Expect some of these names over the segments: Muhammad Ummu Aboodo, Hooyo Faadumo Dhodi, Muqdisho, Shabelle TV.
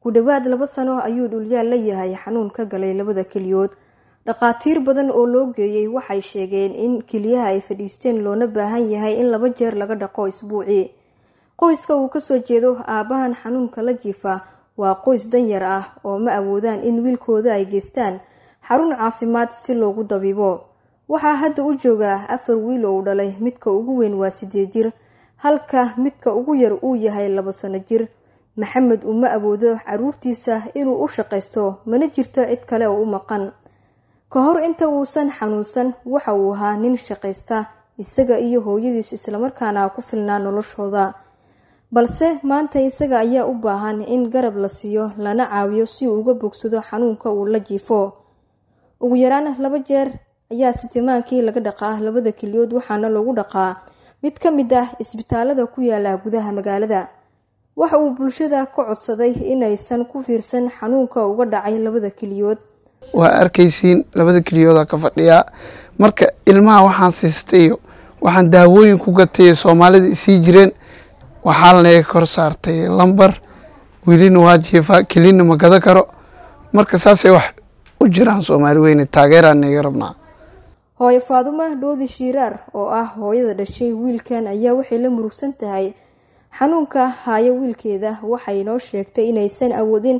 ku dhawaad 2 sano ayuu dhulyaal la yahay xanuun ka galay labada kaliyood dhaqaatiir badan oo loo geeyay waxay sheegeen in kaliyaha ay fadhiisteen loona baahan yahay in laba jeer laga dhaqo isbuuci qoyska uu ka soo jeedo aabahan xanuunka la jiifa waa qoys dan yar ah oo ma awoodaan in wiilkooda ay geystaan xarun caafimaad si loogu dabiibo waxaa hadda u jooga 4 wiil oo dhalay midka ugu weyn waa 8 jir halka midka ugu yar uu yahay 2 sano jir Muhammad Ummu Aboodo caruurtiisa inuu u shaqeysto mana jirto cid kale oo maqan ka hor inta uusan xanuunsan waxa uu ahaa nin shaqeysta isaga iyo hooyadiisa isla markaana ku filnaa noloshooda balse maanta isaga ayaa u baahan in garab la siiyo lana caawiyo si uu uga bogsado xanuunka uu la jiifo ugu yaraan 2 jeer ayaa sitimaankii laga dhaqaa labada kaliyood waxaana lagu dhaqaa mid ka mid ah isbitaalada ku yaala gudaha magaalada waxa uu bulshada ka codsaday inaysan ku fiirsan xanuunka uga dhacay labada kaliyood waa arkaysiin labada kaliyood ka fadhiya marka ilmaha waxaan siistay waxaan daawooyin ku gatay Soomaalida isii jireen waxaan leey kor saartay lambar wiilina waajifa kaliina ma gada karo marka saas ay wax u jiraan Soomaali weyn taageerana ay rabnaa Hooyo Faadumo Dhodi shiraar oo ah hooyada dhashay wiilkan ayaa waxay la murugsan tahay xanuunka haayo wiilkeeda waxay noo sheegtay inaysan awoodin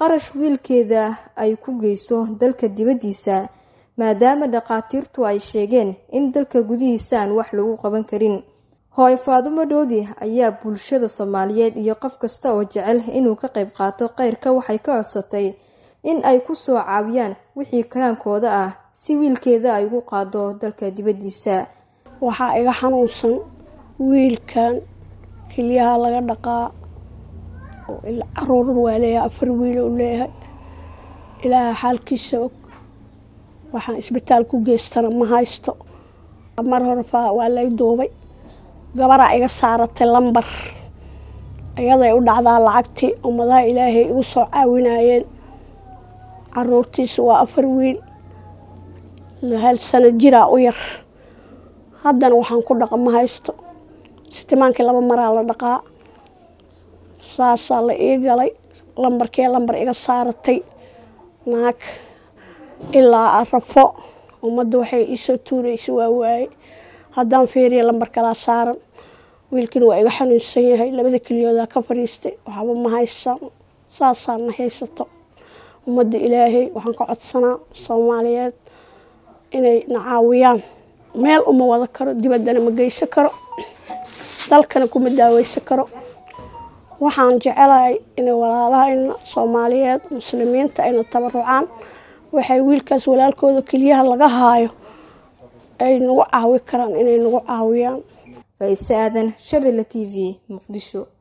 qarash wiilkeeda ay ku geyso dalka dibadiisa maadaama dhaqaatiirtu ay sheegeen in dalka gudihiisa aan wax lagu qaban karin Hooyo Faadumo Dhodi ayaa bulshada Soomaaliyeed iyo qof kasta oo jecel inuu ka qayb qaato qeyrka waxay ka codsatay in ay ku soo caawiyaan wixii karaankooda ah si wiilkeeda ay ugu qaado dalka dibadiisa waxa iga xanuunsan wiilkan kaliya laga dhaqaa oo il caruur waalaya 4 wiil oo leeyahay ila halkiisa waxa isbitaal ku geystana ma haysto mar hore waa la doobay gabadha iga saaratay lambar ayaday u dhacdaa lacagti umada Ilaahay igu soo caawinayeen caruurtiisa waa 4 wiil la hal sano jira u yar hadan waxaan ku dhaqma haysto istimaankii 2 mar la dhaqaa saasa la ii galay lambarkee lambar iga saaratay naag ila arfo umadu waxay isu tuurayso waay hadan fiiriyo lambar kala saaran wiilkii waa iga xanuunsan yahay labada kaliyood ka fariistay waxba ma haysan saasa ma haysato umadu Ilaahay waxaan ka codsanaa Soomaaliyeed inay nacaawiyaan meel uma wada karo dibadana ma geysan karo dalkana kuma daawaysan karo waxaan jecelahay in walaalaha in Soomaaliyeed muslimiinta ay tabarucaan waxay wiilkaas walaalkooda kaliya laga haayo ay nugu caawi karaan inay nugu caawiyaan Faysaadan Shabelle TV Muqdisho